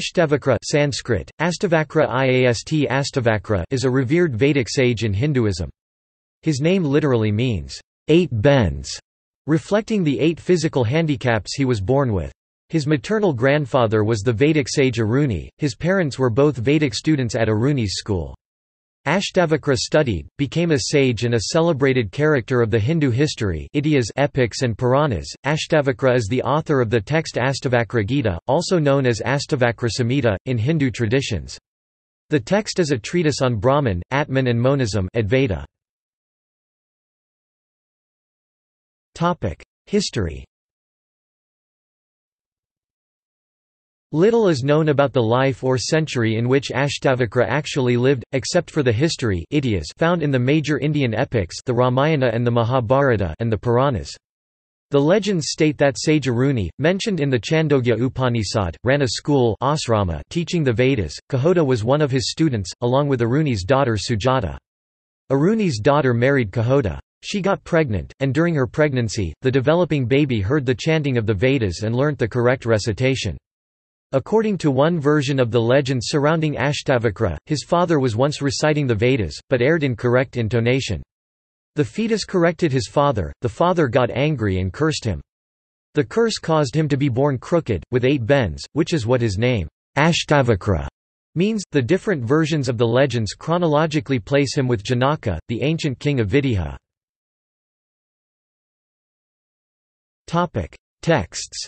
Ashtavakra Sanskrit, Ashtavakra IAST Ashtavakra is a revered Vedic sage in Hinduism. His name literally means, 8 bends, reflecting the 8 physical handicaps he was born with. His maternal grandfather was the Vedic sage Aruni, his parents were both Vedic students at Aruni's school. Ashtavakra studied, became a sage and a celebrated character of the Hindu history Itihas, Epics and Puranas. Ashtavakra is the author of the text Ashtavakra Gita, also known as Ashtavakra Samhita, in Hindu traditions. The text is a treatise on Brahman, Atman and monism Advaita. History. Little is known about the life or century in which Ashtavakra actually lived, except for the history Itihas found in the major Indian epics the Ramayana and the Mahabharata and the Puranas. The legends state that sage Aruni, mentioned in the Chandogya Upanishad, ran a school ashrama teaching the Vedas. Kahoda was one of his students, along with Aruni's daughter Sujata. Aruni's daughter married Kahoda. She got pregnant, and during her pregnancy, the developing baby heard the chanting of the Vedas and learnt the correct recitation. According to one version of the legend surrounding Ashtavakra, his father was once reciting the Vedas, but erred in correct intonation. The fetus corrected his father, the father got angry and cursed him. The curse caused him to be born crooked, with 8 bends, which is what his name, Ashtavakra, means. The different versions of the legends chronologically place him with Janaka, the ancient king of Vidisha. Texts.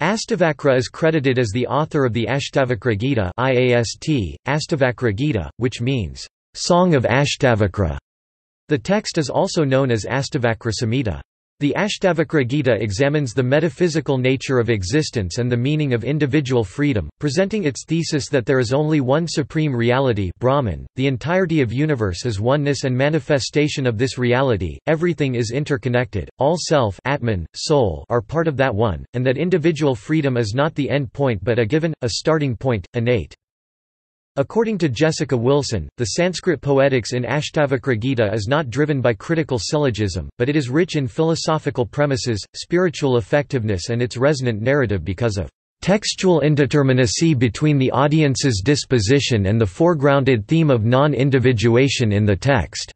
Ashtavakra is credited as the author of the Ashtavakra Gita (IAST), Ashtavakra Gita, which means, Song of Ashtavakra. The text is also known as Ashtavakra Samhita. The Ashtavakra Gita examines the metaphysical nature of existence and the meaning of individual freedom, presenting its thesis that there is only one supreme reality Brahman, the entirety of universe is oneness and manifestation of this reality, everything is interconnected, all self Atman, soul are part of that one, and that individual freedom is not the end point but a given, a starting point, innate. According to Jessica Wilson, the Sanskrit poetics in Ashtavakra Gita is not driven by critical syllogism, but it is rich in philosophical premises, spiritual effectiveness and its resonant narrative because of textual indeterminacy between the audience's disposition and the foregrounded theme of non-individuation in the text.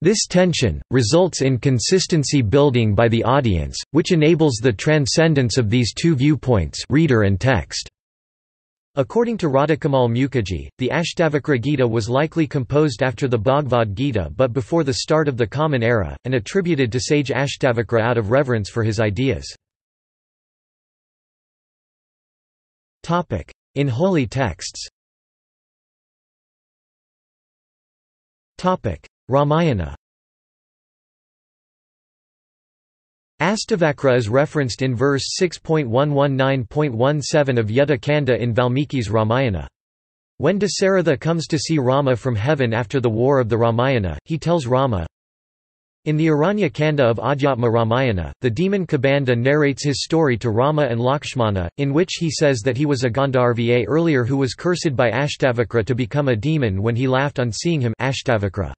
This tension results in consistency building by the audience, which enables the transcendence of these two viewpoints, reader and text. According to Radhakamal Mukherjee, the Ashtavakra Gita was likely composed after the Bhagavad Gita but before the start of the Common Era, and attributed to sage Ashtavakra out of reverence for his ideas. In holy texts. Ramayana. Ashtavakra is referenced in verse 6.119.17 of Yuddha Kanda in Valmiki's Ramayana. When Dasaratha comes to see Rama from heaven after the war of the Ramayana, he tells Rama, in the Aranya Kanda of Adhyatma Ramayana, the demon Kabanda narrates his story to Rama and Lakshmana, in which he says that he was a Gandharva earlier who was cursed by Ashtavakra to become a demon when he laughed on seeing him Ashtavakra.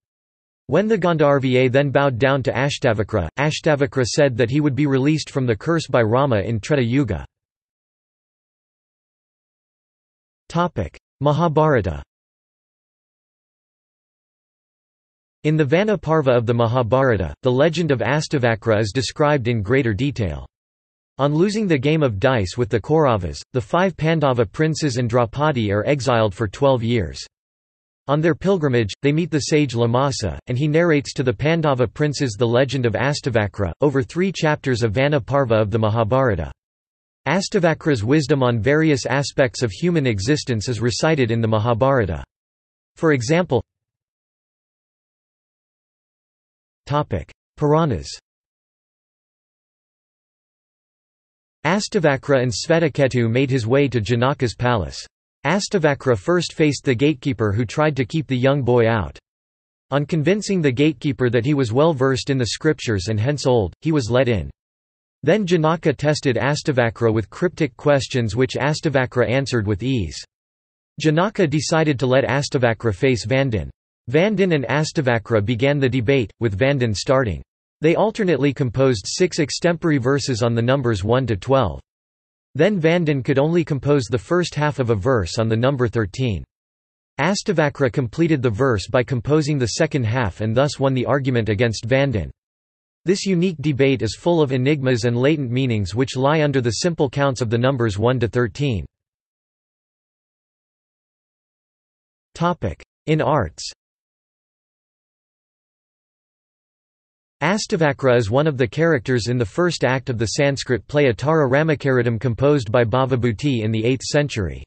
When the Gandharva then bowed down to Ashtavakra, Ashtavakra said that he would be released from the curse by Rama in Treta Yuga. Mahabharata. In the Vana Parva of the Mahabharata, the legend of Ashtavakra is described in greater detail. On losing the game of dice with the Kauravas, the 5 Pandava princes and Draupadi are exiled for 12 years. On their pilgrimage, they meet the sage Lamasa, and he narrates to the Pandava princes the legend of Ashtavakra, over 3 chapters of Vana Parva of the Mahabharata. Ashtavakra's wisdom on various aspects of human existence is recited in the Mahabharata. For example, Puranas. Ashtavakra and Svetaketu made his way to Janaka's palace. Ashtavakra first faced the gatekeeper who tried to keep the young boy out. On convincing the gatekeeper that he was well versed in the scriptures and hence old, he was let in. Then Janaka tested Ashtavakra with cryptic questions which Ashtavakra answered with ease. Janaka decided to let Ashtavakra face Vandin. Vandin and Ashtavakra began the debate, with Vandin starting. They alternately composed 6 extempore verses on the numbers 1 to 12. Then Vandin could only compose the first half of a verse on the number 13. Ashtavakra completed the verse by composing the second half and thus won the argument against Vandin. This unique debate is full of enigmas and latent meanings which lie under the simple counts of the numbers 1 to 13. In arts, Ashtavakra is one of the characters in the first act of the Sanskrit play Atara Ramakaritam composed by Bhavabhuti in the 8th century.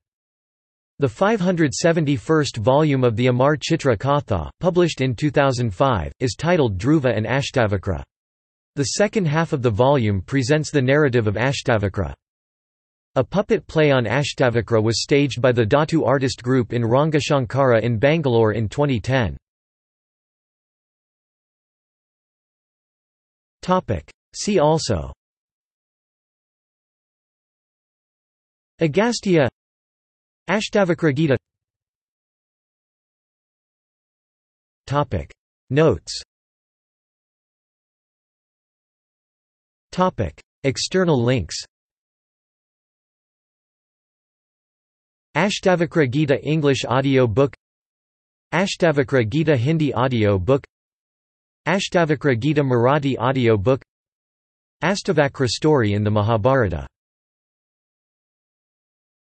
The 571st volume of the Amar Chitra Katha, published in 2005, is titled Dhruva and Ashtavakra. The second half of the volume presents the narrative of Ashtavakra. A puppet play on Ashtavakra was staged by the Datu artist group in Rangashankara in Bangalore in 2010. See also: Agastya, Ashtavakra Gita. Notes. External links: Ashtavakra Gita English audio book, Ashtavakra Gita Hindi audio book, Ashtavakra Gita Marathi audio book, Ashtavakra story in the Mahabharata.